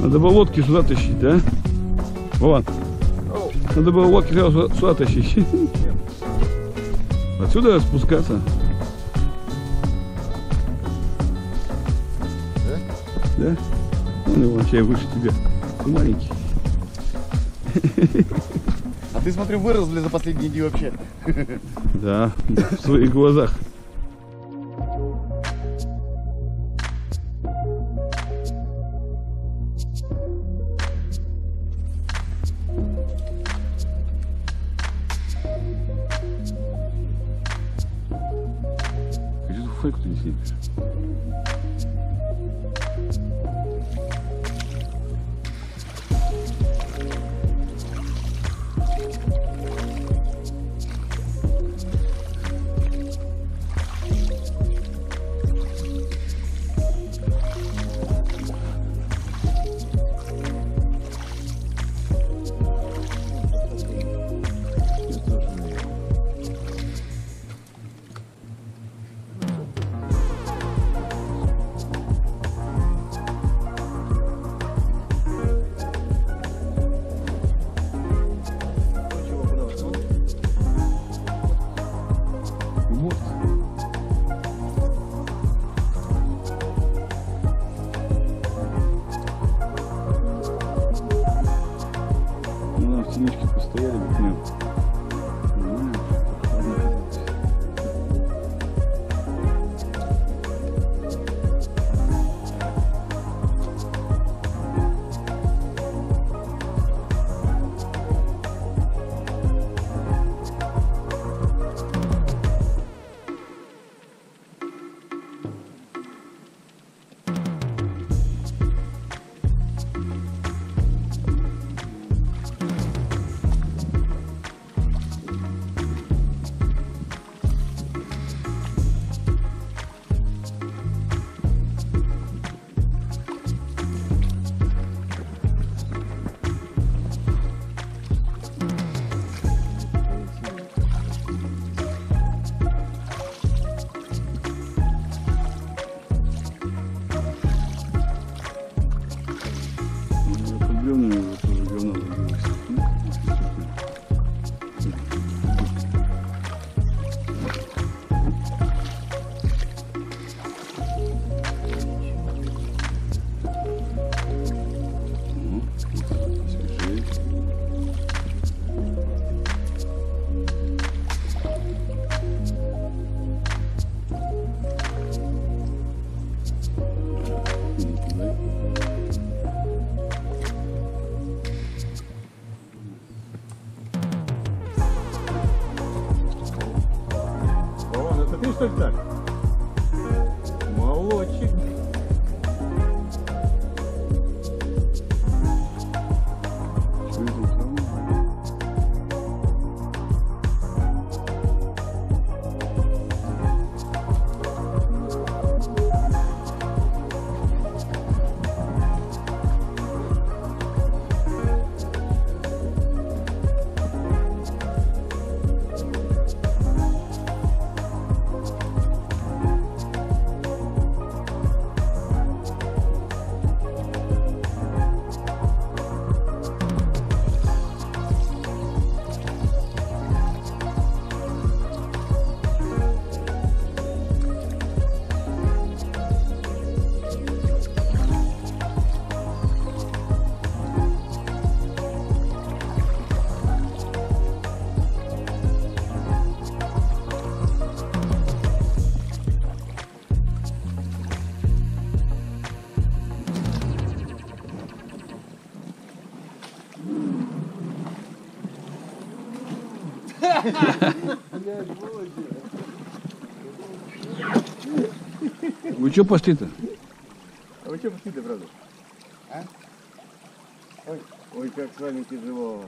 Надо было лодки сюда тащить, да? Вован, надо было лодки сюда тащить. Отсюда спускаться. Да? Ну, вообще я выше тебя. Ты маленький. А ты, смотрю, вырос, блин, за последние дни вообще. Да, в своих глазах. Где-то фейку-то не снимешь. Синички постояли, бухнем. Ты что ли так? Молодчик. Вы чё пошли-то? А вы чё пошли-то, правда? А? Ой, ой, как с вами тяжело.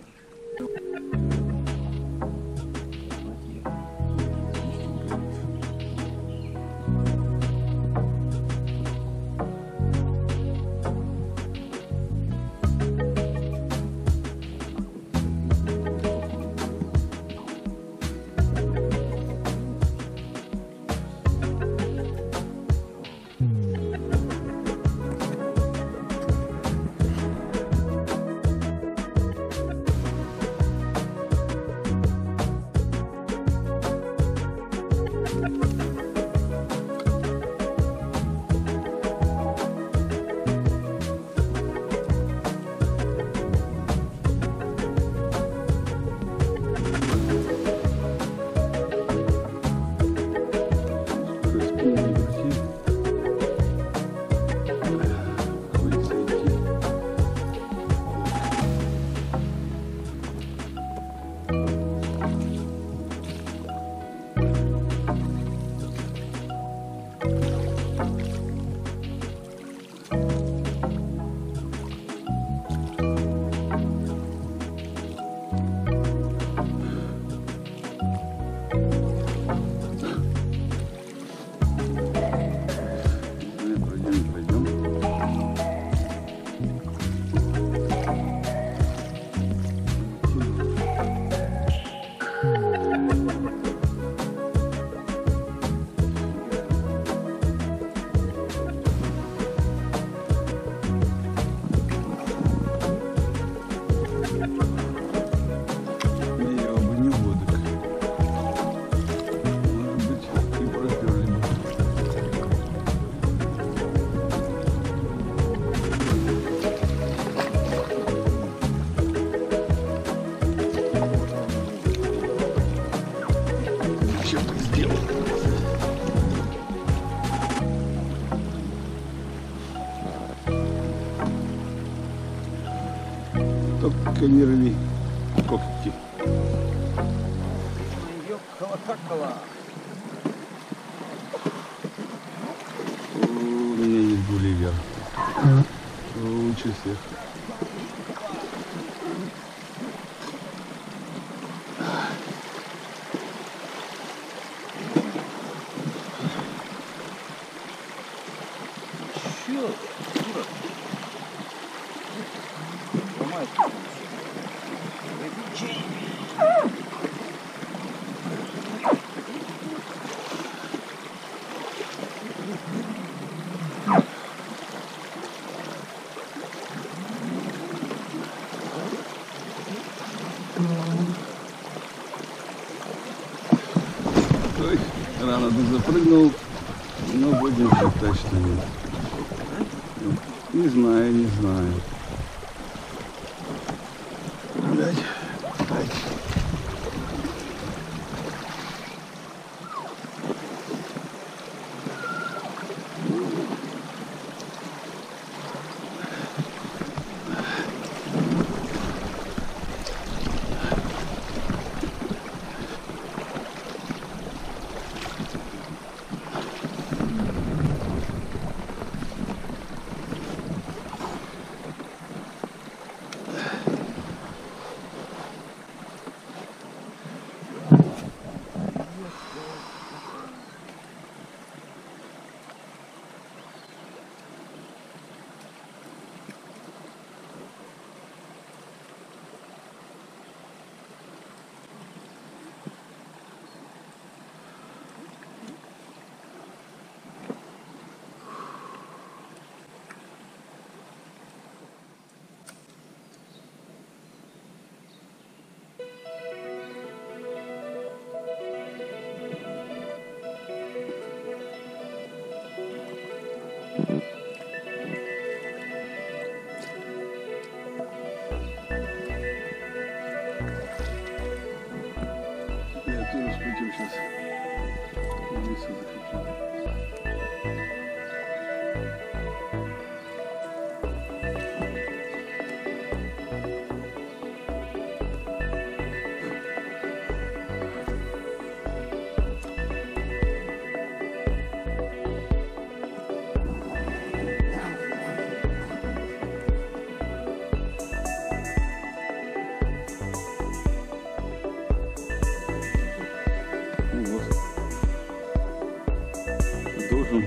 только не рви когти. У меня есть Гулливер. Лучше всех. Ой, рано ты запрыгнул, но будем точно нет. Не знаю, не знаю.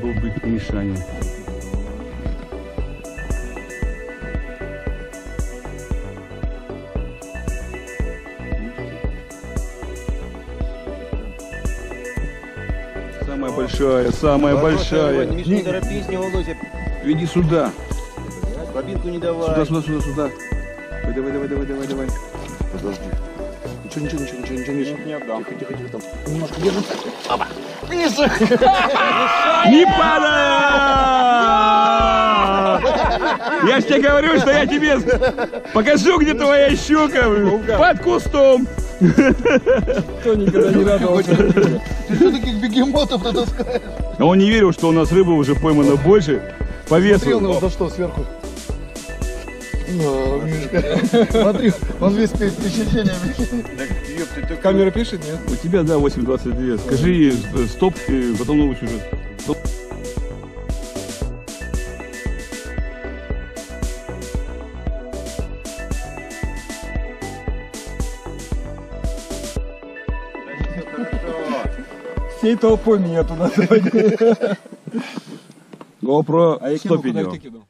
Был быть Мишаня. Самая большая, самая большая. Миша, не торопись, не волнуйся. Веди сюда. Бобинку не давай. Сюда. Давай. Подожди. Ничего, Миша. Не отдам. Тихо, там. Немножко держим. Опа. Миша! Не падай! Я ж тебе говорю, что я тебе покажу, где твоя щука. Под кустом. Кто никогда не радовался. Ты что таких бегемотов натаскаешь? А он не верил, что у нас рыбы уже поймано больше. По весу. Смотрел на вас за что сверху? Смотри, он весь перед впечатлениями. Камера пишет, нет? У тебя, да, 8.22. Скажи ей стоп, и потом новый сюжет. Всей толпой меня туда. GoPro 100 видео.